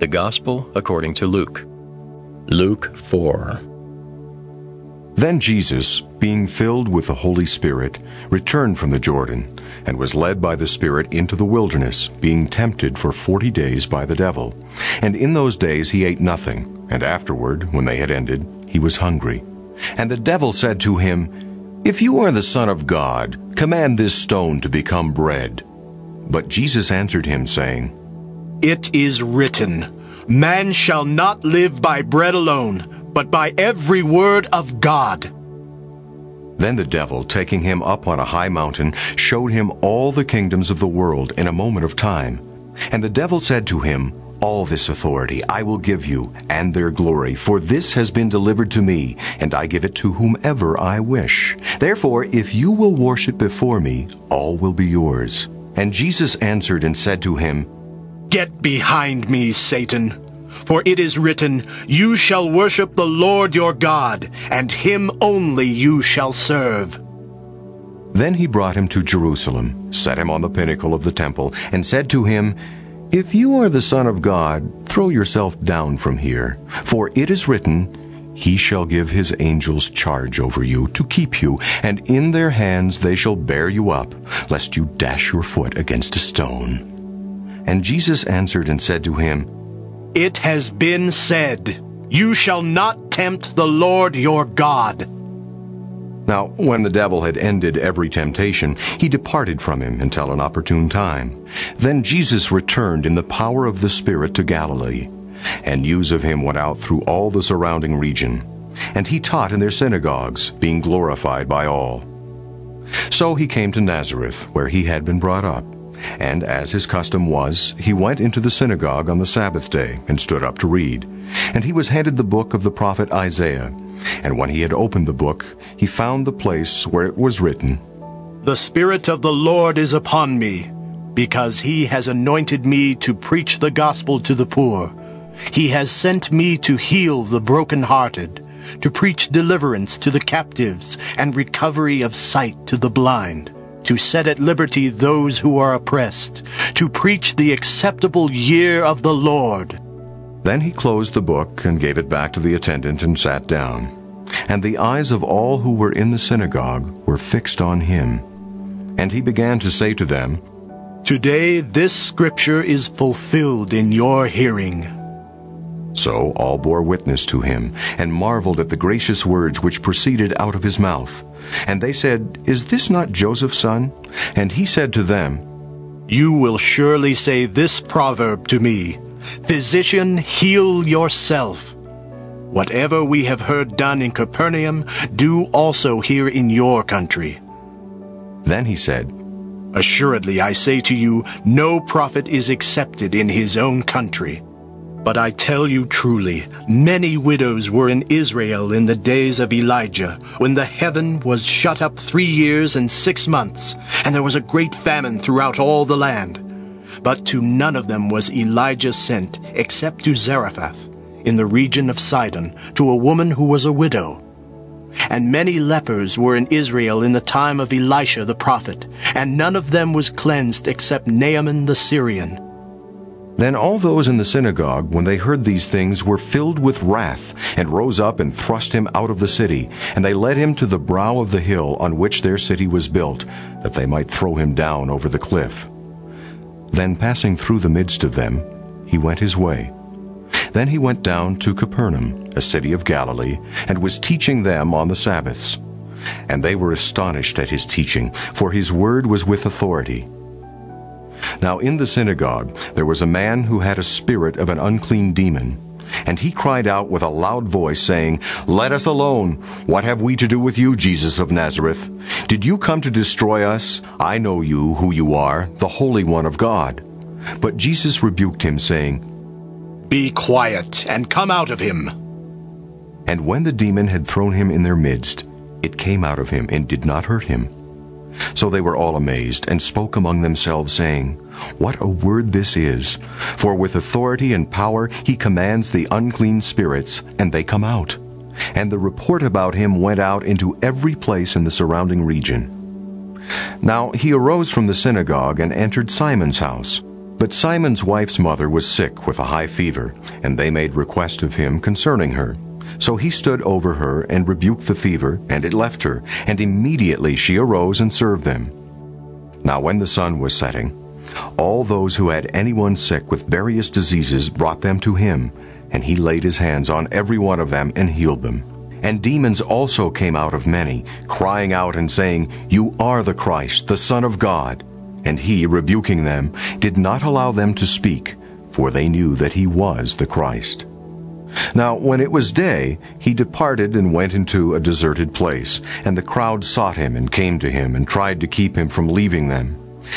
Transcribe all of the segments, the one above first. The Gospel according to Luke. Luke 4. Then Jesus, being filled with the Holy Spirit, returned from the Jordan, and was led by the Spirit into the wilderness, being tempted for 40 days by the devil. And in those days he ate nothing, and afterward, when they had ended, he was hungry. And the devil said to him, "If you are the Son of God, command this stone to become bread." But Jesus answered him, saying, "It is written, 'Man shall not live by bread alone, but by every word of God.'" Then the devil, taking him up on a high mountain, showed him all the kingdoms of the world in a moment of time. And the devil said to him, "All this authority I will give you, and their glory, for this has been delivered to me, and I give it to whomever I wish. Therefore, if you will worship before me, all will be yours." And Jesus answered and said to him, "Get behind me, Satan, for it is written, 'You shall worship the Lord your God, and him only you shall serve.'" Then he brought him to Jerusalem, set him on the pinnacle of the temple, and said to him, "If you are the Son of God, throw yourself down from here, for it is written, 'He shall give his angels charge over you to keep you, and in their hands they shall bear you up, lest you dash your foot against a stone.'" And Jesus answered and said to him, "It has been said, 'You shall not tempt the Lord your God.'" Now, when the devil had ended every temptation, he departed from him until an opportune time. Then Jesus returned in the power of the Spirit to Galilee, and news of him went out through all the surrounding region. And he taught in their synagogues, being glorified by all. So he came to Nazareth, where he had been brought up. And as his custom was, he went into the synagogue on the Sabbath day and stood up to read. And he was handed the book of the prophet Isaiah. And when he had opened the book, he found the place where it was written, "The Spirit of the Lord is upon me, because he has anointed me to preach the gospel to the poor. He has sent me to heal the brokenhearted, to preach deliverance to the captives and recovery of sight to the blind, to set at liberty those who are oppressed, to preach the acceptable year of the Lord." Then he closed the book and gave it back to the attendant and sat down. And the eyes of all who were in the synagogue were fixed on him. And he began to say to them, "Today this scripture is fulfilled in your hearing." So all bore witness to him, and marveled at the gracious words which proceeded out of his mouth. And they said, "Is this not Joseph's son?" And he said to them, "You will surely say this proverb to me, 'Physician, heal yourself. Whatever we have heard done in Capernaum, do also here in your country.'" Then he said, "Assuredly, I say to you, no prophet is accepted in his own country. But I tell you truly, many widows were in Israel in the days of Elijah, when the heaven was shut up 3 years and 6 months, and there was a great famine throughout all the land. But to none of them was Elijah sent, except to Zarephath, in the region of Sidon, to a woman who was a widow. And many lepers were in Israel in the time of Elisha the prophet, and none of them was cleansed except Naaman the Syrian." Then all those in the synagogue, when they heard these things, were filled with wrath, and rose up and thrust him out of the city. And they led him to the brow of the hill on which their city was built, that they might throw him down over the cliff. Then passing through the midst of them, he went his way. Then he went down to Capernaum, a city of Galilee, and was teaching them on the Sabbaths. And they were astonished at his teaching, for his word was with authority. Now in the synagogue there was a man who had a spirit of an unclean demon, and he cried out with a loud voice, saying, "Let us alone! What have we to do with you, Jesus of Nazareth? Did you come to destroy us? I know you, who you are, the Holy One of God." But Jesus rebuked him, saying, "Be quiet, and come out of him." And when the demon had thrown him in their midst, it came out of him and did not hurt him. So they were all amazed, and spoke among themselves, saying, "What a word this is! For with authority and power he commands the unclean spirits, and they come out." And the report about him went out into every place in the surrounding region. Now he arose from the synagogue and entered Simon's house. But Simon's wife's mother was sick with a high fever, and they made request of him concerning her. So he stood over her and rebuked the fever, and it left her, and immediately she arose and served them. Now when the sun was setting, all those who had anyone sick with various diseases brought them to him, and he laid his hands on every one of them and healed them. And demons also came out of many, crying out and saying, "You are the Christ, the Son of God." And he, rebuking them, did not allow them to speak, for they knew that he was the Christ. Now when it was day, he departed and went into a deserted place, and the crowd sought him and came to him and tried to keep him from leaving them.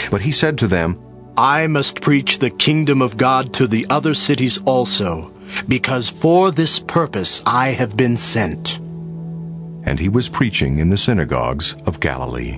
But he said to them, "I must preach the kingdom of God to the other cities also, because for this purpose I have been sent." And he was preaching in the synagogues of Galilee.